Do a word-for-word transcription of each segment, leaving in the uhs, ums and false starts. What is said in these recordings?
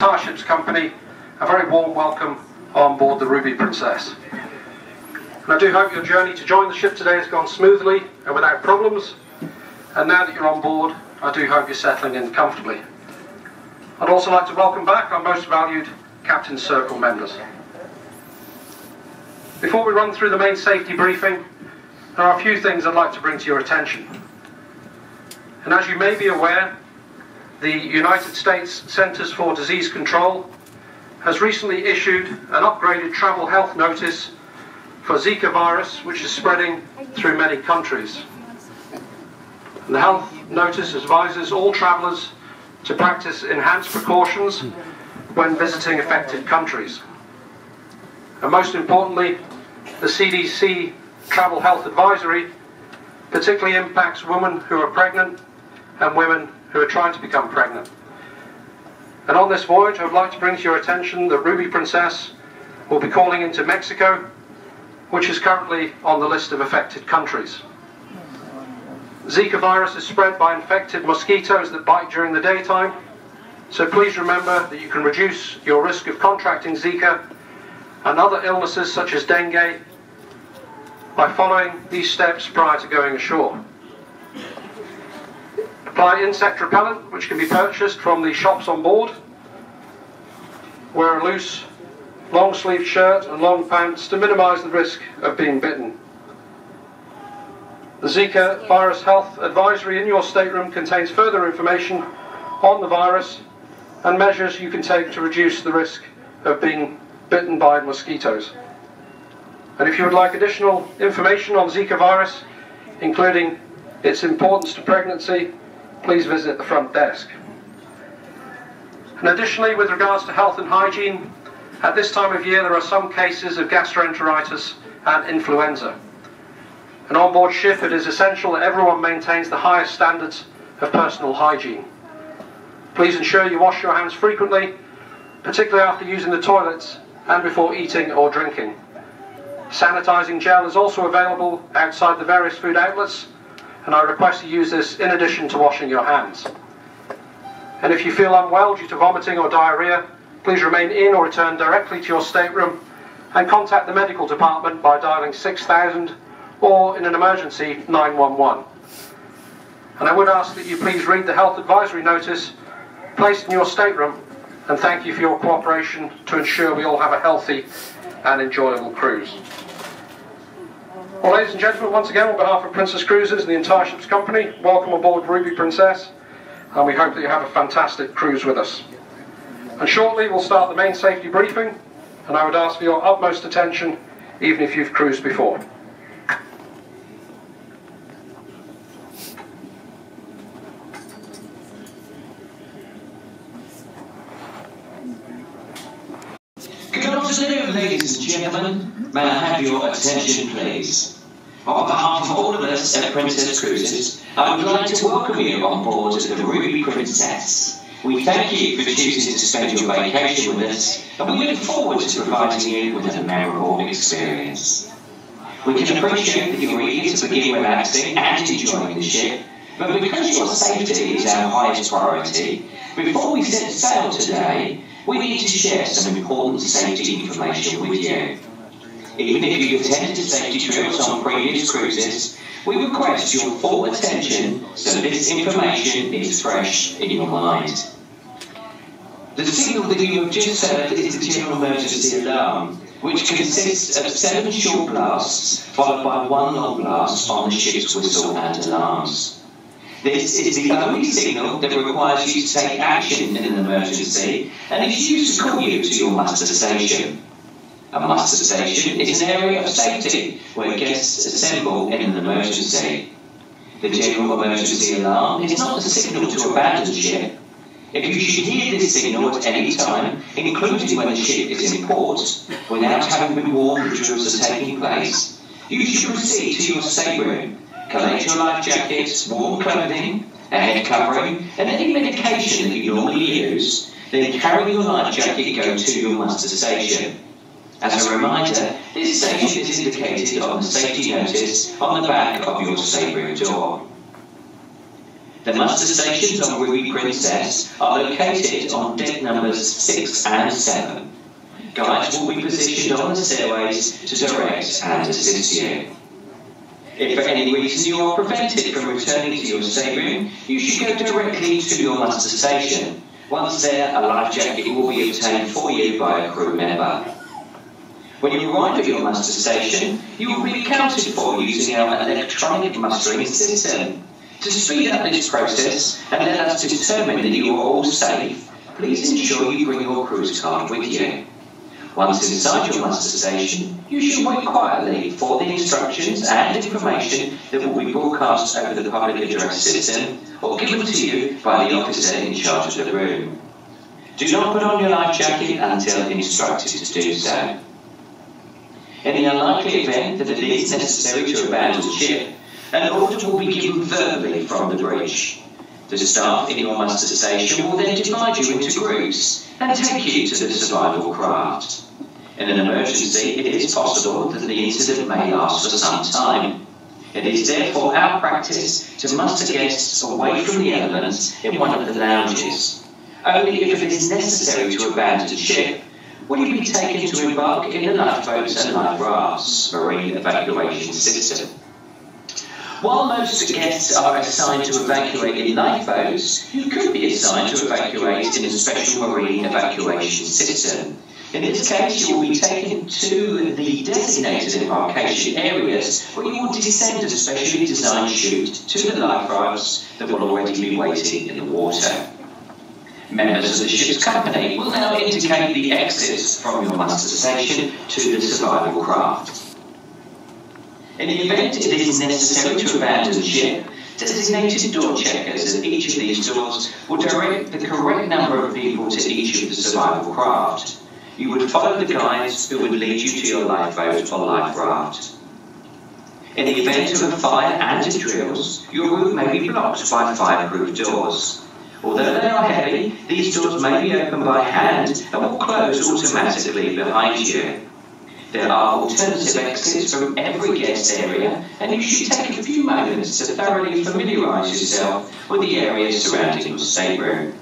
Our ship's company, a very warm welcome on board the Ruby Princess. And I do hope your journey to join the ship today has gone smoothly and without problems, and now that you're on board, I do hope you're settling in comfortably. I'd also like to welcome back our most valued Captain's Circle members. Before we run through the main safety briefing, there are a few things I'd like to bring to your attention. And as you may be aware, the United States Centers for Disease Control has recently issued an upgraded travel health notice for Zika virus, which is spreading through many countries. And the health notice advises all travelers to practice enhanced precautions when visiting affected countries. And most importantly, the C D C travel health advisory particularly impacts women who are pregnant and women who are trying to become pregnant. And on this voyage, I would like to bring to your attention that Ruby Princess will be calling into Mexico, which is currently on the list of affected countries. Zika virus is spread by infected mosquitoes that bite during the daytime, so please remember that you can reduce your risk of contracting Zika and other illnesses such as dengue by following these steps prior to going ashore. Apply insect repellent, which can be purchased from the shops on board. Wear a loose long sleeve shirt and long pants to minimise the risk of being bitten. The Zika virus health advisory in your stateroom contains further information on the virus and measures you can take to reduce the risk of being bitten by mosquitoes. And if you would like additional information on Zika virus, including its importance to pregnancy, please visit the front desk. And additionally, with regards to health and hygiene, at this time of year there are some cases of gastroenteritis and influenza. And on board ship it is essential that everyone maintains the highest standards of personal hygiene. Please ensure you wash your hands frequently, particularly after using the toilets and before eating or drinking. Sanitising gel is also available outside the various food outlets, and I request you use this in addition to washing your hands. And if you feel unwell due to vomiting or diarrhoea, please remain in or return directly to your stateroom and contact the medical department by dialing six thousand or, in an emergency, nine one one. And I would ask that you please read the health advisory notice placed in your stateroom, and thank you for your cooperation to ensure we all have a healthy and enjoyable cruise. Well, ladies and gentlemen, once again, on behalf of Princess Cruises and the entire ship's company, welcome aboard Ruby Princess, and we hope that you have a fantastic cruise with us. And shortly, we'll start the main safety briefing, and I would ask for your utmost attention, even if you've cruised before. Good afternoon, ladies and gentlemen. May I have your attention, please? On behalf of all of us at Princess Cruises, I would like to welcome you on board the Ruby Princess. We thank you for choosing to spend your vacation with us, and we look forward to providing you with a memorable experience. We can appreciate that you're eager to begin relaxing and enjoying the ship, but because your safety is our highest priority, before we set sail today, we need to share some important safety information with you. Even if you've attended safety drills on previous cruises, we request your full attention so this information is fresh in your mind. The signal that you have just heard is the general emergency alarm, which consists of seven short blasts followed by one long blast on the ship's whistle and alarms. This is the only signal that requires you to take action in an emergency and is used to call you to your muster station. A muster station is an area of safety where guests assemble in an emergency. The general emergency alarm is not a signal to abandon ship. If you should hear this signal at any time, including when the ship is in port, without having been warned the drills are taking place, you should proceed to your stateroom, collect your life jackets, warm clothing, a head covering, and any medication that you normally use, then carry your life jacket go to your muster station. As a reminder, this station is indicated on the safety notice on the back of your stateroom door. The muster stations on Ruby Princess are located on deck numbers six and seven. Guides will be positioned on the stairways to direct and assist you. If for any reason you are prevented from returning to your stateroom, you should go directly to your muster station. Once there, a life jacket will be obtained for you by a crew member. When you arrive at your muster station, you will be accounted for using our electronic mustering system. To speed up this process and let us determine that you are all safe, please ensure you bring your cruise card with you. Once inside your muster station, you should wait quietly for the instructions and information that will be broadcast over the public address system or given to you by the officer in charge of the room. Do not put on your life jacket until instructed to do so. In the unlikely event that it is necessary to abandon ship, an order will be given verbally from the bridge. The staff in your muster station will then divide you into groups and take you to the survival craft. In an emergency, it is possible that the incident may last for some time. It is therefore our practice to muster guests away from the elements in one of the lounges. Only if it is necessary to abandon ship will you be taken to embark in the lifeboats and life rafts, marine evacuation system. While most guests are assigned to evacuate in lifeboats, you could be assigned to evacuate in a special marine evacuation system. In this case, you will be taken to the designated embarkation areas where you will descend a specially designed chute to the life rafts that will already be waiting in the water. Members of the ship's company will now indicate the exits from your muster station to the survival craft. In the event it is necessary to abandon ship, designated door checkers at each of these doors will direct the correct number of people to each of the survival craft. You would follow the guides who would lead you to your lifeboat or life raft. In the event of a fire and drills, your route may be blocked by fireproof doors. Although they are heavy, these doors may be opened by hand and will close automatically behind you. There are alternative exits from every guest area, and you should take a few moments to thoroughly familiarise yourself with the area surrounding your stateroom.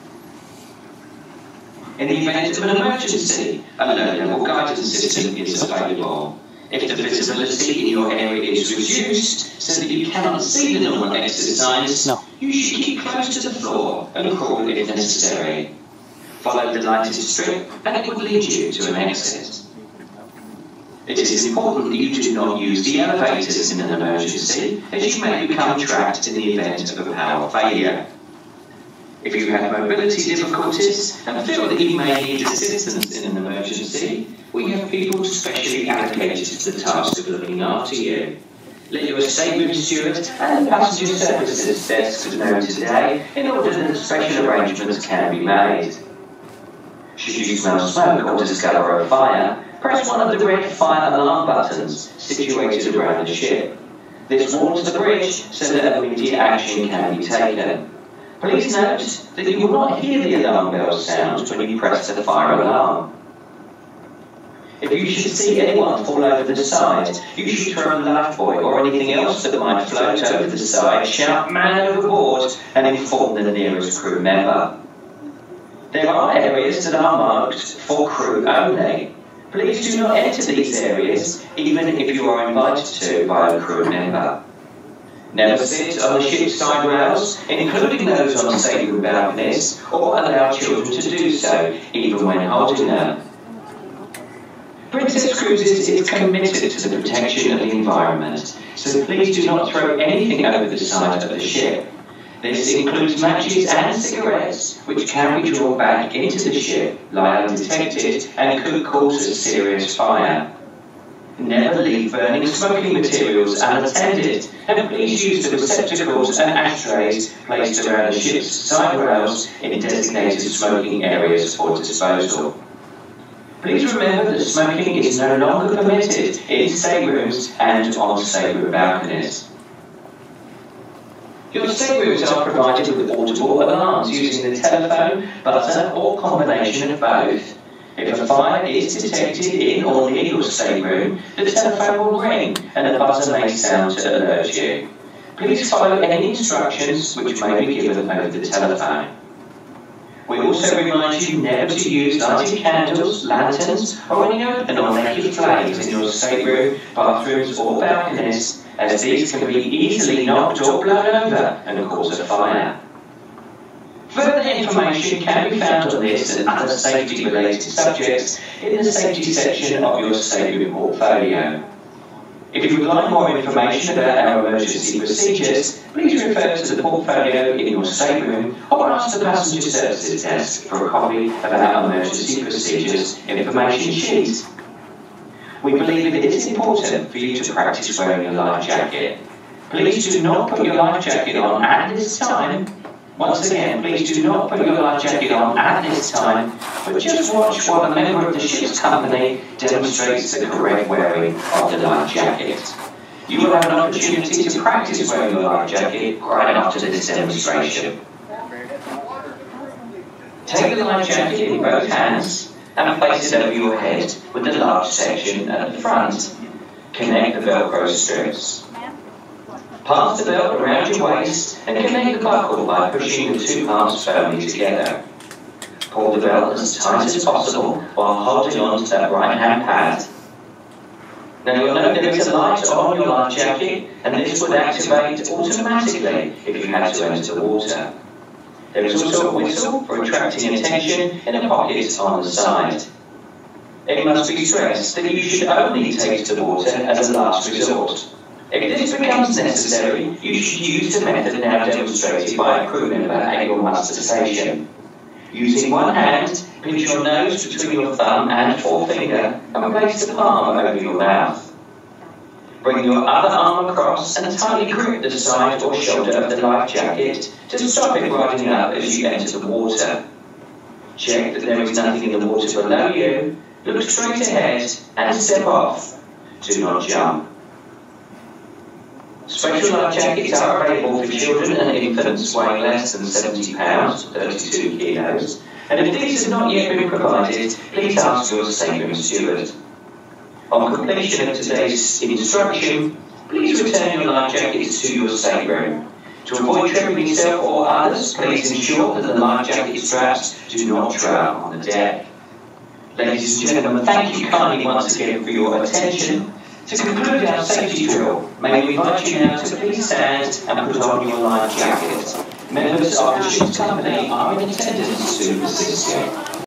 In the event of an emergency, a low-level guidance system is available. If the visibility in your area is reduced so that you cannot see the normal exit signs, no. you should keep close to the floor and crawl if necessary. Follow the lighted strip, and it will lead you to an exit. It is important that you do not use the elevators in an emergency, as you may become trapped in the event of a power failure. If you have mobility difficulties and feel that you may need assistance in an emergency, we have people specially allocated to the task of looking after you. Let your stateroom steward and the passenger services desk know today in order that special arrangements can be made. Should you smell smoke or discover a fire, press one of the red fire alarm buttons situated around the ship. This warns the bridge so that immediate action can be taken. Please note that you will not hear the alarm bell sound when you press the fire alarm. If you should see anyone fall over the side, you should throw a lifebuoy or anything else that might float over the side, shout "man overboard" and inform the nearest crew member. There are areas that are marked for crew only. Please do not enter these areas, even if you are invited to by a crew member. Never sit on the ship's side rails, including those on stateroom balconies, or allow children to do so, even when holding them. Princess Cruises is committed to the protection of the environment, so please do not throw anything over the side of the ship. This includes matches and cigarettes, which can be drawn back into the ship, lie undetected, and could cause a serious fire. Never leave burning smoking materials unattended, and please use the receptacles and ashtrays placed around the ship's side rails in designated smoking areas for disposal. Please remember that smoking is no longer permitted in staterooms and on stateroom balconies. Your staterooms are provided with audible alarms using the telephone, buzzer, or combination of both. If a fire is detected in or near your stateroom, the telephone will ring and the buzzer may sound to alert you. Please follow any instructions which may be given over the telephone. We also remind you never to use lighted candles, lanterns, or any open or naked flames in your stateroom, bathrooms, or balconies, as these can be easily knocked or blown over and cause a fire. Further information can be found on this and other safety-related subjects in the safety section of your stateroom portfolio. If you would like more information about our emergency procedures, please refer to the portfolio in your stateroom or ask the passenger services desk for a copy of our emergency procedures information sheet. We believe it is important for you to practice wearing a life jacket. Please do not put your life jacket on at this time. Once again, please do not put your life jacket on at this time, but just watch while a member of the ship's company demonstrates the correct wearing of the life jacket. You will have an opportunity to practice wearing your life jacket right after this demonstration. Take the life jacket in both hands and place it over your head with the large section at the front. Connect the Velcro strips. Pass the belt around your waist and connect the buckle by pushing the two halves firmly together. Pull the belt as tight as possible while holding on to that right-hand pad. Now you'll note there is a light on your life jacket, and this would activate automatically if you had to enter the water. There is also a whistle for attracting attention in a pocket on the side. It must be stressed that you should only take to the water as a last resort. If this becomes necessary, you should use the method now demonstrated by a crew member at your muster station. Using one hand, pinch your nose between your thumb and forefinger and place the palm over your mouth. Bring your other arm across and tightly grip the side or shoulder of the life jacket to stop it riding up as you enter the water. Check that there is nothing in the water below you, look straight ahead and step off. Do not jump. Special life jackets are available for children and infants weighing less than seventy pounds, thirty-two kilos, and if these have not yet been provided, please ask your stateroom steward. On completion of today's instruction, please return your life jackets to your stateroom. To avoid tripping yourself or others, please ensure that the life jacket straps do not trail on the deck. Ladies and gentlemen, thank you kindly once again for your attention. To conclude our safety drill, may we invite you now to please stand and put on your life jacket. Members of the ship's company are in attendance to assist you.